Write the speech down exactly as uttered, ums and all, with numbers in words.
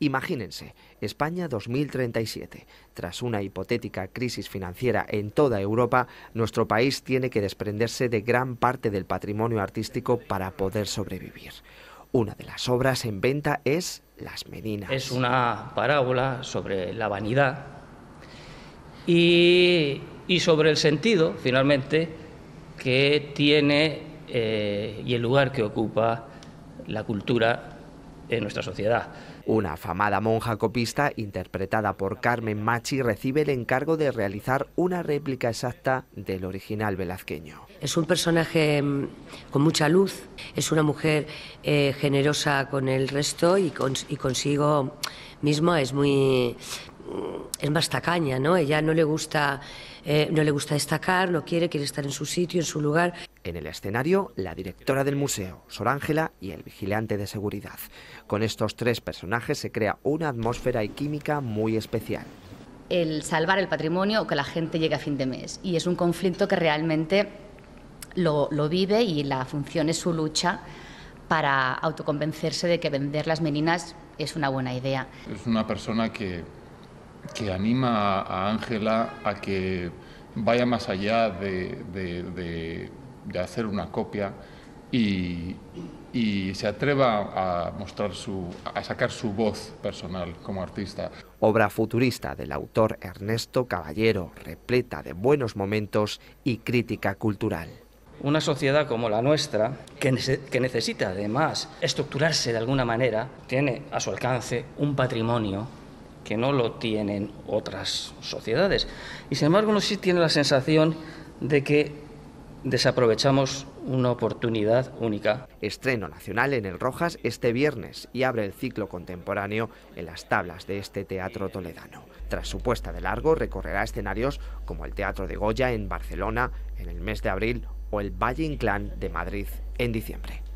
Imagínense, España dos mil treinta y siete. Tras una hipotética crisis financiera en toda Europa, nuestro país tiene que desprenderse de gran parte del patrimonio artístico para poder sobrevivir. Una de las obras en venta es Las Meninas. Es una parábola sobre la vanidad y, y sobre el sentido, finalmente, que tiene eh, y el lugar que ocupa la cultura en nuestra sociedad. Una afamada monja copista, interpretada por Carmen Machi, recibe el encargo de realizar una réplica exacta del original velazqueño. Es un personaje con mucha luz, es una mujer eh, generosa con el resto y, con, y consigo misma, es muy... es más tacaña, ¿no? Ella no le gusta, eh, no le gusta destacar, no quiere, quiere estar en su sitio, en su lugar. En el escenario, la directora del museo, Sor Ángela, y el vigilante de seguridad. Con estos tres personajes se crea una atmósfera y química muy especial. El salvar el patrimonio o que la gente llegue a fin de mes. Y es un conflicto que realmente lo, lo vive, y la función es su lucha para autoconvencerse de que vender Las Meninas es una buena idea. Es una persona que... que anima a Ángela a que vaya más allá de, de, de, de hacer una copia y, y se atreva a mostrar su, a sacar su voz personal como artista. Obra futurista del autor Ernesto Caballero, repleta de buenos momentos y crítica cultural. Una sociedad como la nuestra, que, nece, que necesita además estructurarse de alguna manera, tiene a su alcance un patrimonio que no lo tienen otras sociedades. Y sin embargo, uno sí tiene la sensación de que desaprovechamos una oportunidad única. Estreno nacional en el Rojas este viernes y abre el ciclo contemporáneo en las tablas de este teatro toledano. Tras su puesta de largo, recorrerá escenarios como el Teatro de Goya en Barcelona en el mes de abril o el Valle Inclán de Madrid en diciembre.